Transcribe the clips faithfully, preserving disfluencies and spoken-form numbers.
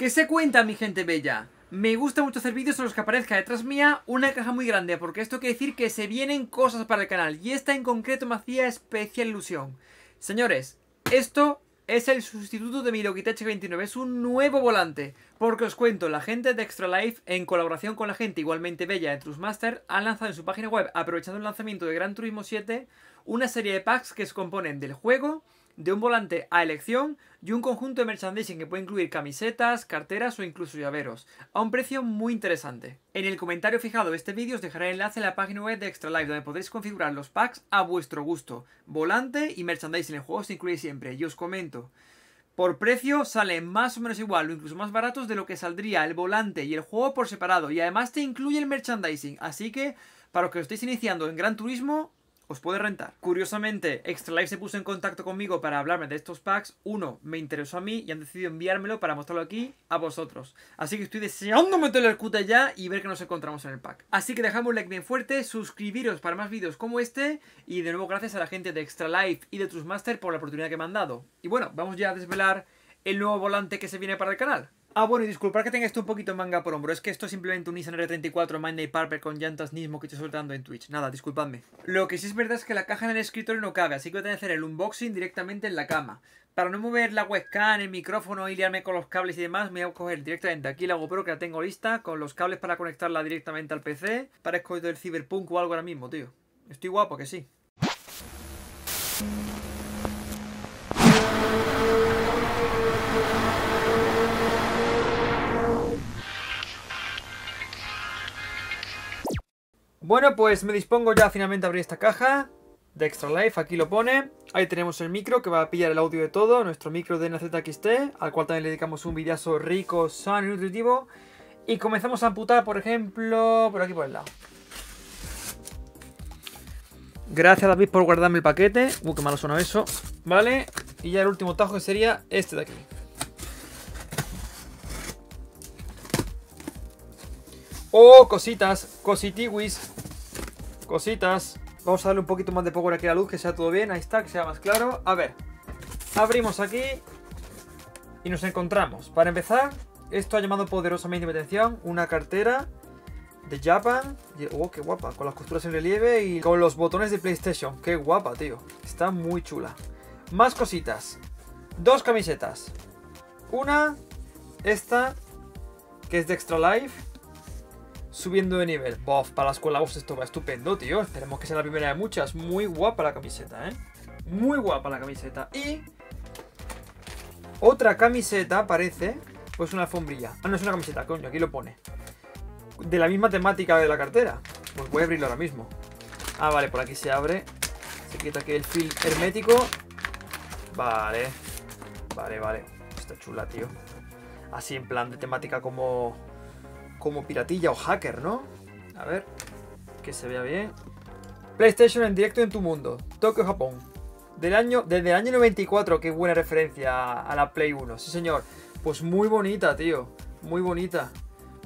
¿Qué se cuenta, mi gente bella? Me gusta mucho hacer vídeos en los que aparezca detrás mía una caja muy grande, porque esto quiere decir que se vienen cosas para el canal, y esta en concreto me hacía especial ilusión. Señores, esto es el sustituto de mi Logitech G veintinueve, es un nuevo volante, porque os cuento, la gente de Xtralife, en colaboración con la gente igualmente bella de Thrustmaster, han lanzado en su página web, aprovechando el lanzamiento de Gran Turismo siete, una serie de packs que se componen del juego, de un volante a elección y un conjunto de merchandising que puede incluir camisetas, carteras o incluso llaveros, a un precio muy interesante. En el comentario fijado de este vídeo os dejaré el enlace a la página web de Xtralife, donde podréis configurar los packs a vuestro gusto. Volante y merchandising en el juego se incluye siempre, y os comento, por precio sale más o menos igual o incluso más baratos de lo que saldría el volante y el juego por separado, y además te incluye el merchandising, así que para los que os estéis iniciando en Gran Turismo, os puede rentar. Curiosamente, Xtralife se puso en contacto conmigo para hablarme de estos packs. Uno me interesó a mí y han decidido enviármelo para mostrarlo aquí a vosotros. Así que estoy deseando meterle el cute ya y ver que nos encontramos en el pack. Así que dejadme un like bien fuerte, suscribiros para más vídeos como este. Y de nuevo gracias a la gente de Xtralife y de Thrustmaster por la oportunidad que me han dado. Y bueno, vamos ya a desvelar el nuevo volante que se viene para el canal. Ah, bueno, y disculpad que tenga esto un poquito manga por hombro, es que esto es simplemente un Nissan R treinta y cuatro Midnight Purple con llantas Nismo que estoy soltando en Twitch. Nada, disculpadme. Lo que sí es verdad es que la caja en el escritorio no cabe, así que voy a tener que hacer el unboxing directamente en la cama. Para no mover la webcam, el micrófono y liarme con los cables y demás, me voy a coger directamente aquí la GoPro, que la tengo lista, con los cables para conectarla directamente al P C. Parezco del Cyberpunk o algo ahora mismo, tío. Estoy guapo, que sí. Bueno, pues me dispongo ya finalmente a abrir esta caja de Xtralife, aquí lo pone. Ahí tenemos el micro que va a pillar el audio de todo, nuestro micro de N Z X T, al cual también le dedicamos un videazo rico, sano y nutritivo. Y comenzamos a amputar, por ejemplo, por aquí por el lado. Gracias David por guardarme el paquete. Uy, qué malo sonó eso. Vale, y ya el último tajo que sería este de aquí. Oh, cositas, cositiwis. Cositas. Vamos a darle un poquito más de power aquí a la luz, que sea todo bien. Ahí está, que sea más claro. A ver, abrimos aquí y nos encontramos, para empezar, esto ha llamado poderosamente mi atención, una cartera de Japan. Oh, qué guapa, con las costuras en relieve y con los botones de PlayStation. Qué guapa, tío, está muy chula. Más cositas. Dos camisetas. Una, esta, que es de Xtralife, subiendo de nivel. Bof, para la escuela, vos esto va estupendo, tío. Esperemos que sea la primera de muchas. Muy guapa la camiseta, ¿eh? Muy guapa la camiseta. Y otra camiseta, parece, pues una alfombrilla. Ah, no, es una camiseta, coño, aquí lo pone. De la misma temática de la cartera. Pues voy a abrirlo ahora mismo. Ah, vale, por aquí se abre. Se quita aquí el film hermético. Vale. Vale, vale. Está chula, tío. Así en plan de temática como... como piratilla o hacker, ¿no? A ver, que se vea bien. PlayStation en directo en tu mundo, Tokio, Japón. Del año, desde el año noventa y cuatro, qué buena referencia a la Play uno. Sí, señor. Pues muy bonita, tío. Muy bonita.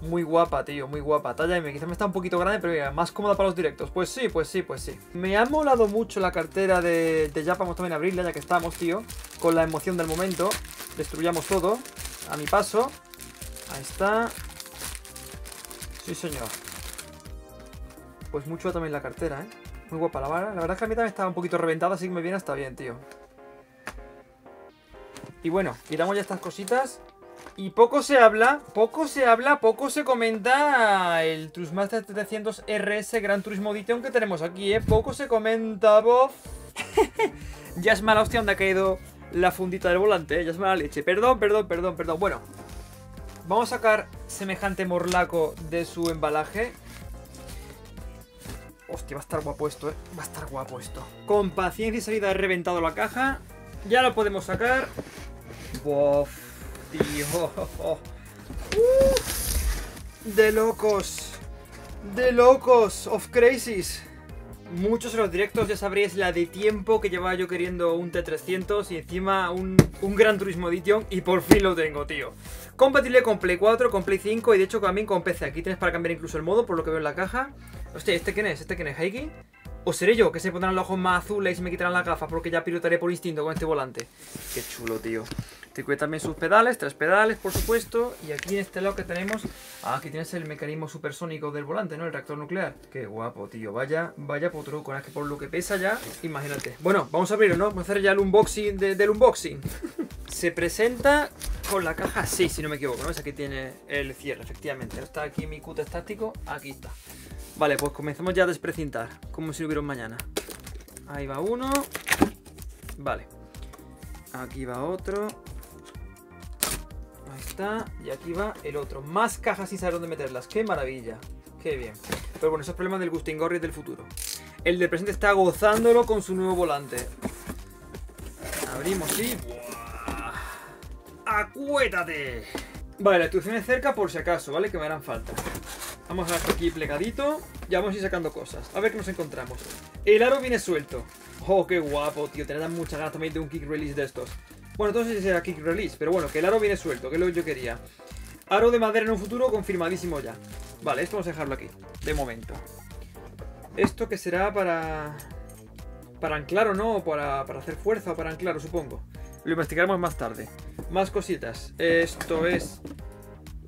Muy guapa, tío. Muy guapa. Talla M, quizás me está un poquito grande, pero mira, más cómoda para los directos. Pues sí, pues sí, pues sí. Me ha molado mucho la cartera de, de Japan. Vamos también a abrirla, ya que estamos, tío. Con la emoción del momento. Destruyamos todo. A mi paso. Ahí está. Sí, señor. Pues mucho también la cartera, ¿eh? Muy guapa la vara. La verdad es que a mí también estaba un poquito reventada, así que me viene hasta bien, tío. Y bueno, quitamos ya estas cositas. Y poco se habla, poco se habla, poco se comenta el Thrustmaster T trescientos R S Gran Turismo Edition que tenemos aquí, ¿eh? Poco se comenta, bof. Ya es mala hostia donde ha caído la fundita del volante, ¿eh? Ya es mala leche. Perdón, perdón, perdón, perdón. Bueno. Vamos a sacar semejante morlaco de su embalaje. Hostia, va a estar guapo esto, eh. Va a estar guapo esto. Con paciencia y salida he reventado la caja. Ya lo podemos sacar. Bof, tío. Uh, de locos. De locos. Of crazies. Muchos en los directos ya sabréis la de tiempo que llevaba yo queriendo un T trescientos y encima un, un Gran Turismo Edition, y por fin lo tengo, tío. Compatible con Play cuatro, con Play cinco y de hecho también con P C. Aquí tienes para cambiar incluso el modo, por lo que veo en la caja. Hostia, ¿este quién es? ¿Este quién es? ¿Heiki? ¿O seré yo? Que se pondrán los ojos más azules y me quitarán las gafas porque ya pilotaré por instinto con este volante. Qué chulo, tío. Te cuida también sus pedales, tres pedales, por supuesto. Y aquí en este lado que tenemos... Ah, aquí tienes el mecanismo supersónico del volante, ¿no? El reactor nuclear. Qué guapo, tío. Vaya, vaya potruco. Es que por lo que pesa ya, imagínate. Bueno, vamos a abrirlo, ¿no? Vamos a hacer ya el unboxing de, del unboxing. Se presenta con la caja así, si no me equivoco, ¿no? Es aquí tiene el cierre, efectivamente. Está aquí mi cúter táctico. Aquí está. Vale, pues comenzamos ya a desprecintar, como si lo hubiera mañana. Ahí va uno. Vale. Aquí va otro. Ahí está. Y aquí va el otro. Más cajas sin saber dónde meterlas. ¡Qué maravilla! ¡Qué bien! Pero bueno, esos es problemas del Gustingorriz del futuro. El del presente está gozándolo con su nuevo volante. Abrimos, sí. ¡Acuétate! Vale, la instrucción es cerca por si acaso, ¿vale? Que me harán falta. Vamos a dejar aquí plegadito. Ya vamos a ir sacando cosas. A ver qué nos encontramos. El aro viene suelto. ¡Oh, qué guapo, tío! Te dan muchas ganas también de un kick release de estos. Bueno, entonces será kick release, pero bueno, que el aro viene suelto, que es lo que yo quería. Aro de madera en un futuro confirmadísimo ya. Vale, esto vamos a dejarlo aquí, de momento. Esto que será para... Para anclar o no, o para, para hacer fuerza o para anclar, supongo. Lo investigaremos más tarde. Más cositas. Esto es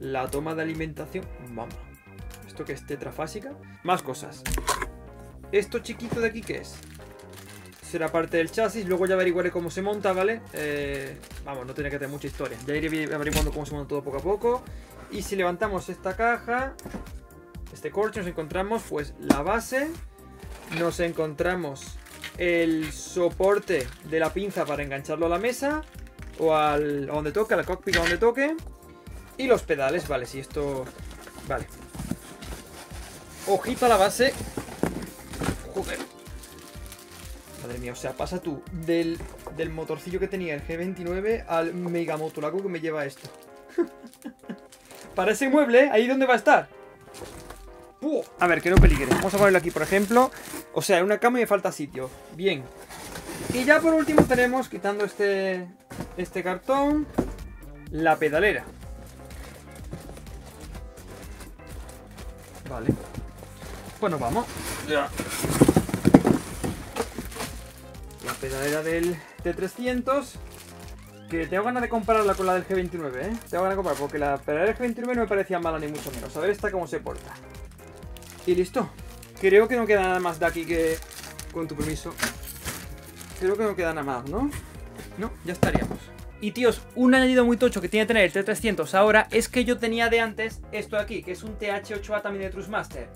la toma de alimentación. Vamos. Esto que es tetrafásica. Más cosas. Esto chiquito de aquí, ¿qué es? Será parte del chasis. Luego ya averiguaré cómo se monta, ¿vale? Eh, vamos, no tiene que tener mucha historia. Ya iré averiguando cómo se monta todo poco a poco. Y si levantamos esta caja, este corcho, nos encontramos pues la base. Nos encontramos el soporte de la pinza para engancharlo a la mesa o al, a donde toque, al cockpit, a donde toque, y los pedales, vale, si esto, vale, ojito a la base, joder, madre mía, o sea, pasa tú del, del motorcillo que tenía el G veintinueve al megamotulaco que me lleva esto. Para ese mueble, ¿eh? Ahí donde va a estar. Uh, a ver, que no peligre. Vamos a ponerlo aquí, por ejemplo. O sea, en una cama y me falta sitio. Bien. Y ya por último tenemos, quitando este, este cartón, la pedalera. Vale. Pues nos vamos. La pedalera del T trescientos. Que tengo ganas de compararla con la del G veintinueve, ¿eh? Tengo ganas de comparar, porque la pedalera del G veintinueve no me parecía mala ni mucho menos. A ver esta cómo se porta. Y listo. Creo que no queda nada más de aquí que... Con tu permiso. Creo que no queda nada más, ¿no? No, ya estaríamos. Y tíos, un añadido muy tocho que tiene que tener el T trescientos ahora es que yo tenía de antes esto de aquí, que es un T H ocho A también de Thrustmaster.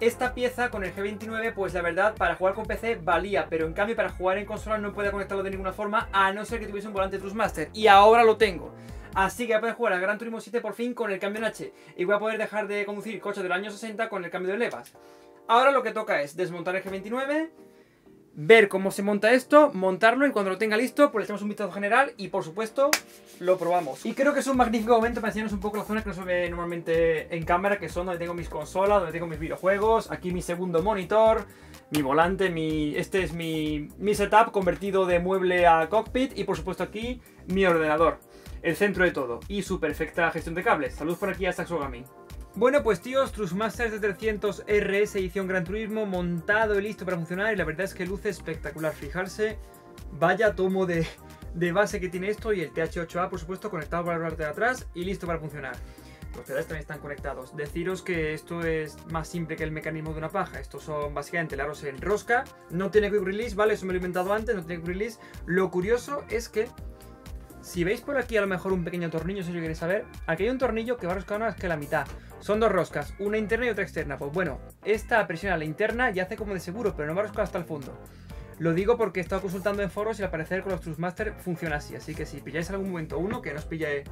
Esta pieza con el G veintinueve, pues la verdad, para jugar con P C valía, pero en cambio para jugar en consola no podía conectarlo de ninguna forma, a no ser que tuviese un volante Thrustmaster. Y ahora lo tengo. Así que voy a poder jugar a Gran Turismo siete por fin con el cambio en H. Y voy a poder dejar de conducir coches del año sesenta con el cambio de levas. Ahora lo que toca es desmontar el G veintinueve, ver cómo se monta esto, montarlo y cuando lo tenga listo, pues le echamos un vistazo general y por supuesto lo probamos. Y creo que es un magnífico momento para enseñaros un poco la zona que no se ve normalmente en cámara, que son donde tengo mis consolas, donde tengo mis videojuegos, aquí mi segundo monitor, mi volante, mi... este es mi, mi setup convertido de mueble a cockpit y por supuesto aquí mi ordenador. El centro de todo y su perfecta gestión de cables. Saludos por aquí a Saxo Gaming. Bueno, pues tíos, Thrustmaster T trescientos R S edición Gran Turismo montado y listo para funcionar, y la verdad es que luce espectacular. Fijarse, vaya tomo de, de base que tiene esto, y el T H ocho A por supuesto conectado por la parte de atrás y listo para funcionar. Los pedales también están conectados. Deciros que esto es más simple que el mecanismo de una paja. Estos son básicamente el aro se enrosca, no tiene quick release, vale, eso me lo he inventado antes, no tiene quick release. Lo curioso es que si veis por aquí a lo mejor un pequeño tornillo, si lo queréis saber, aquí hay un tornillo que va roscado más que la mitad. Son dos roscas, una interna y otra externa. Pues bueno, esta presiona la interna y hace como de seguro, pero no va roscado hasta el fondo. Lo digo porque he estado consultando en foros y al parecer con los Thrustmaster funciona así. Así que si pilláis en algún momento uno, que no os pille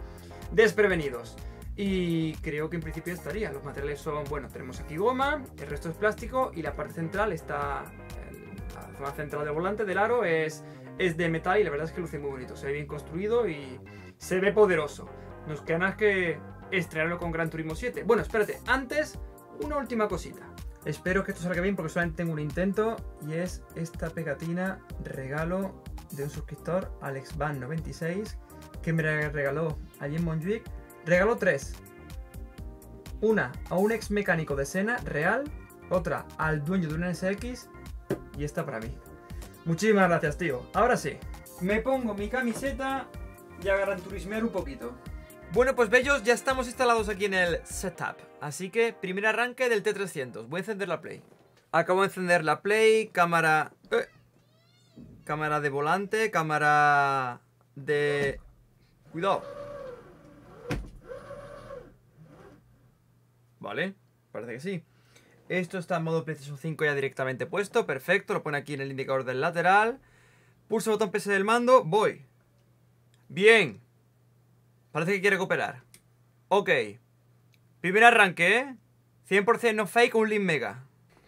desprevenidos. Y creo que en principio estaría. Los materiales son, bueno, tenemos aquí goma, el resto es plástico y la parte central está... La zona central del volante del aro es... es de metal y la verdad es que luce muy bonito, se ve bien construido y se ve poderoso. Nos queda más que estrenarlo con Gran Turismo siete. Bueno, espérate, antes una última cosita. Espero que esto salga bien porque solamente tengo un intento y es esta pegatina regalo de un suscriptor, Alex Ban noventa y seis, que me regaló allí en Monjuic. Regaló tres. Una a un ex mecánico de Sena real, otra al dueño de un N S X y esta para mí. Muchísimas gracias, tío. Ahora sí, me pongo mi camiseta ya Gran Turismear un poquito. Bueno, pues bellos, ya estamos instalados aquí en el setup. Así que, primer arranque del T trescientos. Voy a encender la Play. Acabo de encender la Play, cámara... Eh. Cámara de volante, cámara de... Cuidado. Vale, parece que sí. Esto está en modo PlayStation cinco ya directamente puesto. Perfecto, lo pone aquí en el indicador del lateral. Pulso el botón P S del mando, voy. Bien. Parece que quiere cooperar. Ok. Primer arranque, ¿eh? cien por cien no fake, un link mega.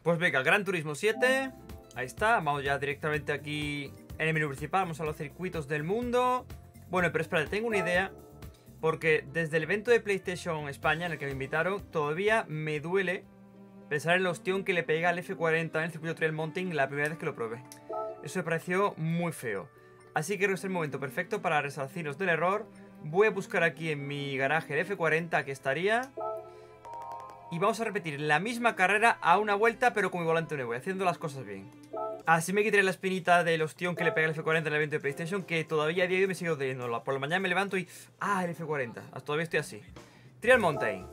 Pues venga, Gran Turismo siete. Ahí está, vamos ya directamente aquí en el menú principal, vamos a los circuitos del mundo. Bueno, pero espérate, tengo una idea. Porque desde el evento de PlayStation España, en el que me invitaron, todavía me duele pensar en la ostión que le pega al F cuarenta en el circuito Trial Mountain la primera vez que lo probé. Eso me pareció muy feo. Así que creo que es el momento perfecto para resarcirnos del error. Voy a buscar aquí en mi garaje el F cuarenta, que estaría... Y vamos a repetir la misma carrera a una vuelta, pero con mi volante nuevo, haciendo las cosas bien. Así me quitaré la espinita del ostión que le pegué al F cuarenta en el evento de PlayStation, que todavía a día de hoy me sigo doliéndola. Por la mañana me levanto y... ¡Ah, el F cuarenta! Todavía estoy así. Trial Mountain.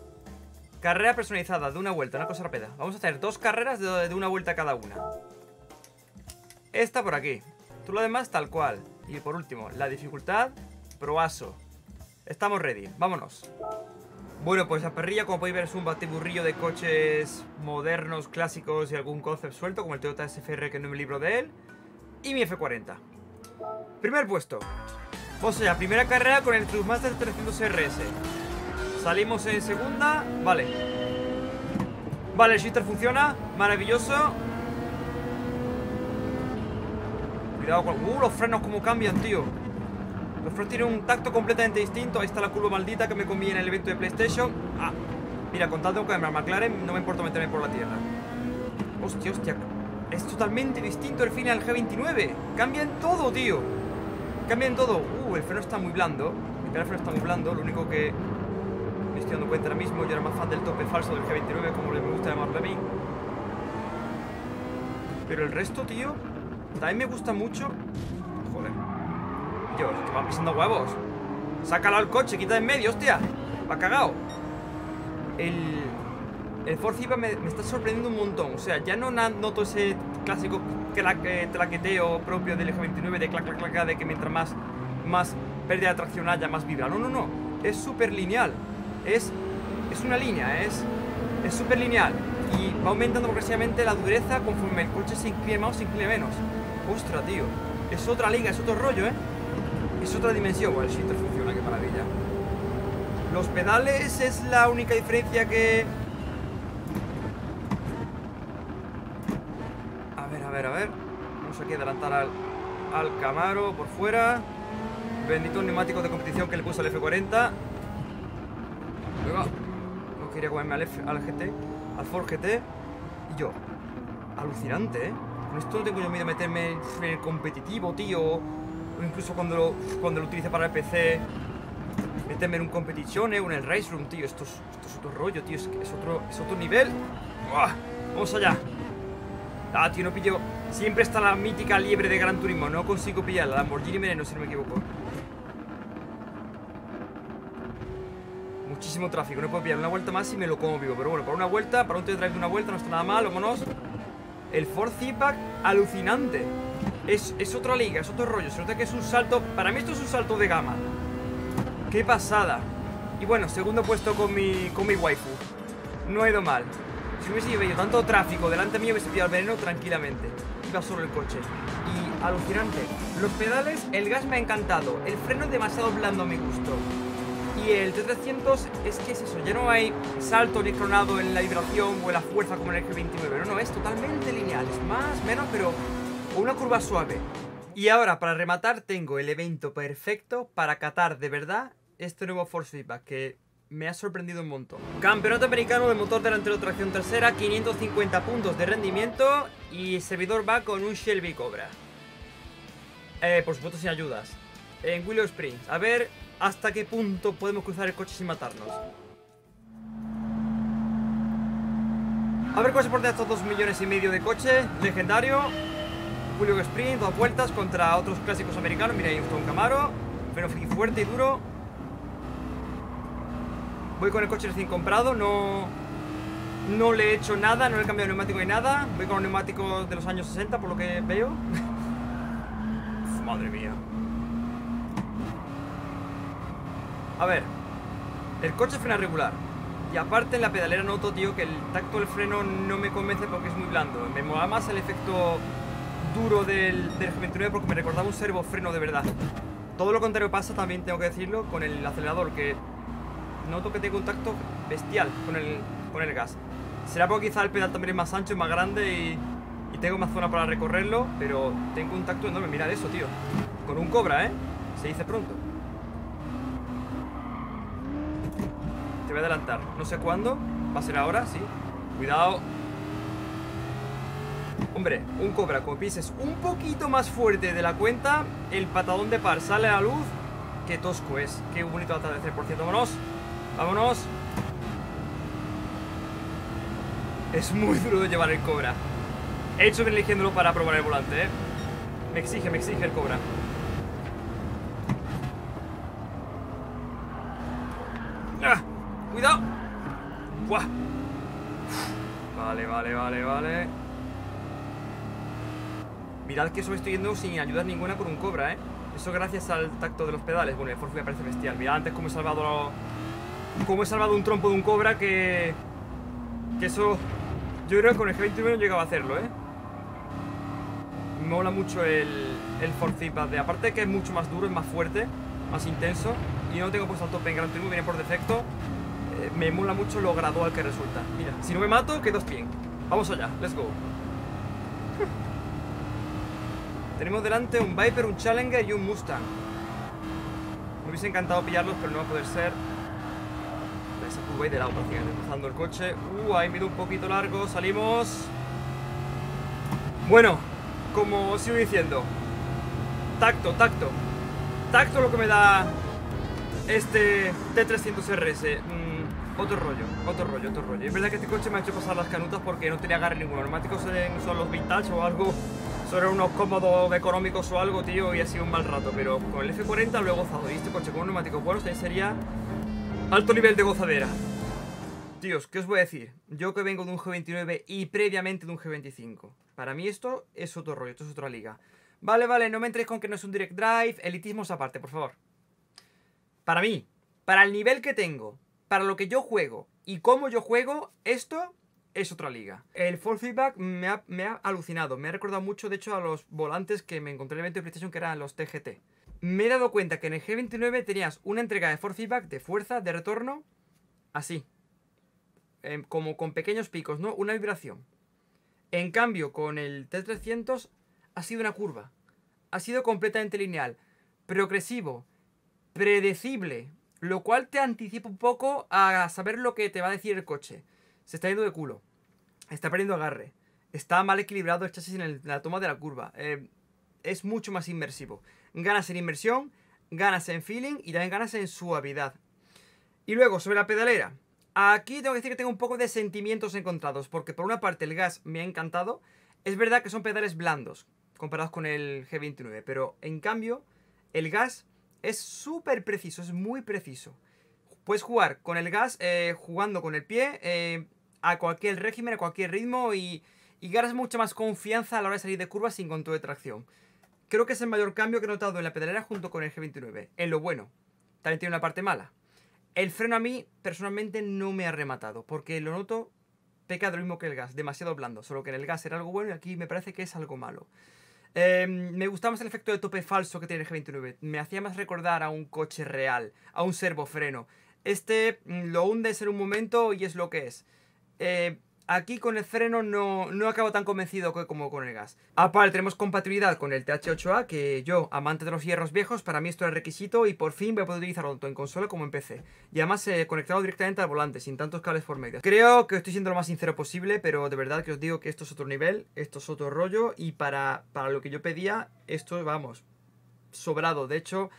Carrera personalizada de una vuelta, una cosa rápida. Vamos a hacer dos carreras de, de una vuelta cada una. Esta por aquí. Todo lo demás tal cual. Y por último, la dificultad, proaso. Estamos ready, vámonos. Bueno, pues la parrilla, como podéis ver, es un batiburrillo de coches modernos, clásicos y algún concept suelto, como el Toyota S F R, que no me libro de él, y mi F cuarenta. Primer puesto. Vamos allá, primera carrera con el Thrustmaster T trescientos R S. Salimos en segunda, vale. Vale, el shifter funciona, maravilloso. Cuidado con... Uh, los frenos como cambian, tío. Los frenos tienen un tacto completamente distinto. Ahí está la curva maldita que me comí en el evento de PlayStation. Ah, mira, contando con el McLaren, no me importa meterme por la tierra. Hostia, hostia. Es totalmente distinto el Final G veintinueve. Cambian todo, tío. Cambian todo. Uh, el freno está muy blando. El freno está muy blando. Lo único que me estoy dando cuenta ahora mismo, yo era más fan del tope falso del G veintinueve, como me gusta llamarlo a mí. Pero el resto, tío, también me gusta mucho. Joder. Dios, que van pisando huevos. Sácalo al coche, quita de en medio, hostia. Va cagado. El, el Ford Civa me, me está sorprendiendo un montón. O sea, ya no noto ese clásico claque, traqueteo propio del G veintinueve de clac, clac, clac, de que mientras más, más pérdida de tracción haya, más vibra. No, no, no. Es súper lineal. Es, es una línea, es es súper lineal. Y va aumentando progresivamente la dureza conforme el coche se incline más o se incline menos. Ostras, tío. Es otra liga, es otro rollo, ¿eh? Es otra dimensión. Bueno, el shifter funciona, qué maravilla. Los pedales es la única diferencia que... A ver, a ver, a ver. Vamos aquí a adelantar al, al Camaro por fuera. Bendito neumático de competición que le puso al F cuarenta. Luego, no quería comerme al, F, al G T, al Ford G T. Y yo, alucinante, ¿eh? Con esto no tengo yo miedo a meterme en el competitivo, tío. Incluso cuando lo, cuando lo utilice para el P C, meterme en un competition, eh, o en el Race Room, tío. Esto es, esto es otro rollo, tío. Es, es, otro, es otro nivel. ¡Uah! Vamos allá. Ah, tío, no pillo. Siempre está la mítica liebre de Gran Turismo. No consigo pillar la Lamborghini Mereno, si no me equivoco. Muchísimo tráfico. No puedo pillar una vuelta más y me lo como vivo. Pero bueno, para una vuelta, para un test drive de una vuelta, no está nada mal. Vámonos. El Ford Z-Pack, alucinante. Es, es otra liga, es otro rollo. Se nota que es un salto, para mí esto es un salto de gama. ¡Qué pasada! Y bueno, segundo puesto con mi, con mi waifu. No ha ido mal. Si hubiese ido tanto tráfico delante mío, hubiese pillado el veneno tranquilamente. Iba solo el coche. Y alucinante. Los pedales, el gas me ha encantado. El freno es demasiado blando a mi gusto. Y el T trescientos es que es eso. Ya no hay salto ni tronado en la vibración o en la fuerza como en el G veintinueve. No, no, es totalmente lineal. Es más, menos, pero... una curva suave. Y ahora, para rematar, tengo el evento perfecto para catar de verdad este nuevo Ford Feedback, que me ha sorprendido un montón. Campeonato americano de motor delantero tracción trasera, quinientos cincuenta puntos de rendimiento, y el servidor va con un Shelby Cobra. Eh, por supuesto sin ayudas. En Willow Springs. A ver hasta qué punto podemos cruzar el coche sin matarnos. A ver cuál se porta estos dos millones y medio de coches. Legendario. Julio Sprint, dos vueltas contra otros clásicos americanos. Mira, ahí está un Camaro. freno fuerte y duro. Voy con el coche recién comprado, no, no le he hecho nada, no le he cambiado de neumático ni nada. Voy con los neumáticos de los años sesenta, por lo que veo. Madre mía. A ver, el coche frena regular. Y aparte en la pedalera noto, tío, que el tacto del freno no me convence porque es muy blando. Me mola más el efecto duro del, del G veintinueve porque me recordaba un servofreno de verdad. Todo lo contrario pasa, también tengo que decirlo, con el acelerador, que noto que tengo un tacto bestial con el, con el gas. Será porque quizá el pedal también es más ancho, es más grande y, y tengo más zona para recorrerlo, pero tengo un tacto enorme. Mirad eso, tío. Con un Cobra, ¿eh? Se dice pronto. Te voy a adelantar, no sé cuándo. Va a ser ahora, sí. Cuidado. Hombre, un Cobra, como pises un poquito más fuerte de la cuenta, el patadón de par sale a la luz. Qué tosco es, qué bonito atardecer. Por cierto, vámonos, vámonos. Es muy duro de llevar el Cobra. He hecho bien eligiéndolo para probar el volante, eh. Me exige, me exige el Cobra. ¡Ah! ¡Cuidado! ¡Buah! Vale, vale, vale, vale. Mirad que eso estoy yendo sin ayuda ninguna con un Cobra, ¿eh? Eso gracias al tacto de los pedales. Bueno, el Ford me parece bestial. Mirad antes cómo he salvado lo... cómo he salvado un trompo de un Cobra que... que eso... Yo creo que con el G veintiuno no llegaba a hacerlo, ¿eh? Me mola mucho el, el Ford Feedback. De aparte que es mucho más duro, es más fuerte, más intenso. Y no tengo puesto al tope en Gran Turismo, viene por defecto. eh, Me mola mucho lo gradual que resulta. Mira, si no me mato, quedo bien. Vamos allá, let's go. Tenemos delante un Viper, un Challenger y un Mustang. Me hubiese encantado pillarlos, pero no va a poder ser. Esa curva ahí de lado, prácticamente, cruzando el coche. Uh, ahí me dio un poquito largo, salimos. Bueno, como os sigo diciendo, tacto, tacto. Tacto lo que me da este T trescientos R S. Mm, otro rollo, otro rollo, otro rollo. Es verdad que este coche me ha hecho pasar las canutas porque no tenía agarre ninguno. Neumáticos son los vintage o algo. Son unos cómodos económicos o algo, tío, y ha sido un mal rato. Pero con el F cuarenta lo he gozado. Y este coche con neumáticos buenos también sería alto nivel de gozadera. Tíos, ¿qué os voy a decir? Yo que vengo de un G veintinueve y previamente de un G veinticinco. Para mí esto es otro rollo, esto es otra liga. Vale, vale, no me entréis con que no es un direct drive. Elitismos aparte, por favor. Para mí, para el nivel que tengo, para lo que yo juego y cómo yo juego, esto... es otra liga. El Ford Feedback me ha, me ha alucinado. Me ha recordado mucho, de hecho, a los volantes que me encontré en el evento de PlayStation, que eran los T G T. Me he dado cuenta que en el G veintinueve tenías una entrega de Ford Feedback de fuerza, de retorno, así. Eh, como con pequeños picos, ¿no? Una vibración. En cambio, con el T trescientos ha sido una curva. Ha sido completamente lineal, progresivo, predecible, lo cual te anticipa un poco a saber lo que te va a decir el coche. Se está yendo de culo, está perdiendo agarre, está mal equilibrado el chasis en, el, en la toma de la curva. Eh, es mucho más inmersivo. Ganas en inmersión, ganas en feeling y también ganas en suavidad. Y luego, sobre la pedalera. Aquí tengo que decir que tengo un poco de sentimientos encontrados, porque por una parte el gas me ha encantado. Es verdad que son pedales blandos comparados con el G veintinueve, pero en cambio el gas es súper preciso, es muy preciso. Puedes jugar con el gas, eh, jugando con el pie, eh, a cualquier régimen, a cualquier ritmo y, y ganas mucha más confianza a la hora de salir de curvas sin control de tracción. Creo que es el mayor cambio que he notado en la pedalera junto con el G veintinueve, en lo bueno. También tiene una parte mala. El freno a mí, personalmente, no me ha rematado, porque lo noto peca de lo mismo que el gas, demasiado blando. Solo que en el gas era algo bueno y aquí me parece que es algo malo. Eh, me gustaba más el efecto de tope falso que tiene el G veintinueve. Me hacía más recordar a un coche real, a un servofreno. Este lo hundes en un momento y es lo que es. Eh, aquí con el freno no, no acabo tan convencido que, como con el gas. Aparte tenemos compatibilidad con el T H ocho A, que yo, amante de los hierros viejos, para mí esto es requisito y por fin voy a poder utilizarlo tanto en consola como en P C. Y además eh, conectado directamente al volante, sin tantos cables por medio. Creo que estoy siendo lo más sincero posible, pero de verdad que os digo que esto es otro nivel, esto es otro rollo y para, para lo que yo pedía, esto, vamos, sobrado. De hecho...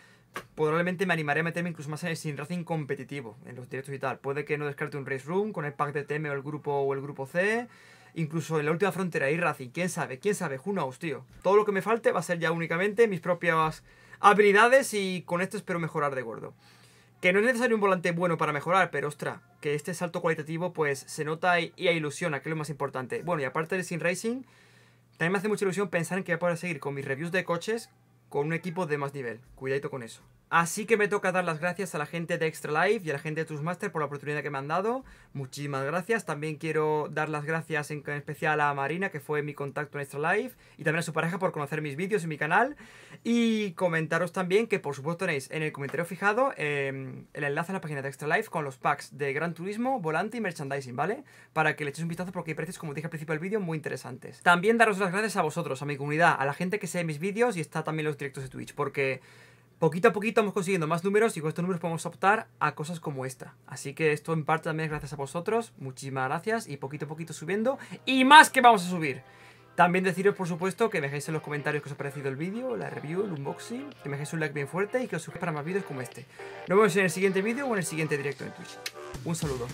probablemente me animaré a meterme incluso más en el sin racing competitivo, en los directos y tal. Puede que no descarte un Race Room con el pack de T M o el grupo o el grupo C. Incluso en la última frontera y racing, quién sabe, quién sabe, who knows, tío. Todo lo que me falte va a ser ya únicamente mis propias habilidades y con esto espero mejorar de gordo. Que no es necesario un volante bueno para mejorar, pero ostras, que este salto cualitativo pues se nota y, y ilusiona, que es lo más importante. Bueno, y aparte del Sim Racing, también me hace mucha ilusión pensar en que voy a poder seguir con mis reviews de coches con un equipo de más nivel. Cuidadito con eso. Así que me toca dar las gracias a la gente de Xtralife y a la gente de Thrustmaster por la oportunidad que me han dado. Muchísimas gracias. También quiero dar las gracias en especial a Marina, que fue mi contacto en Xtralife, y también a su pareja por conocer mis vídeos y mi canal. Y comentaros también que por supuesto tenéis en el comentario fijado eh, el enlace a la página de Xtralife con los packs de Gran Turismo, volante y merchandising, ¿vale? Para que le echéis un vistazo porque hay precios, como dije al principio del vídeo, muy interesantes. También daros las gracias a vosotros, a mi comunidad, a la gente que se mis vídeos y está también los directos de Twitch, porque poquito a poquito vamos consiguiendo más números y con estos números podemos optar a cosas como esta. Así que esto en parte también es gracias a vosotros. Muchísimas gracias y poquito a poquito subiendo. Y más que vamos a subir. También deciros, por supuesto, que me dejéis en los comentarios qué os ha parecido el vídeo, la review, el unboxing. Que me dejéis un like bien fuerte y que os suscribáis para más vídeos como este. Nos vemos en el siguiente vídeo o en el siguiente directo en Twitch. Un saludo.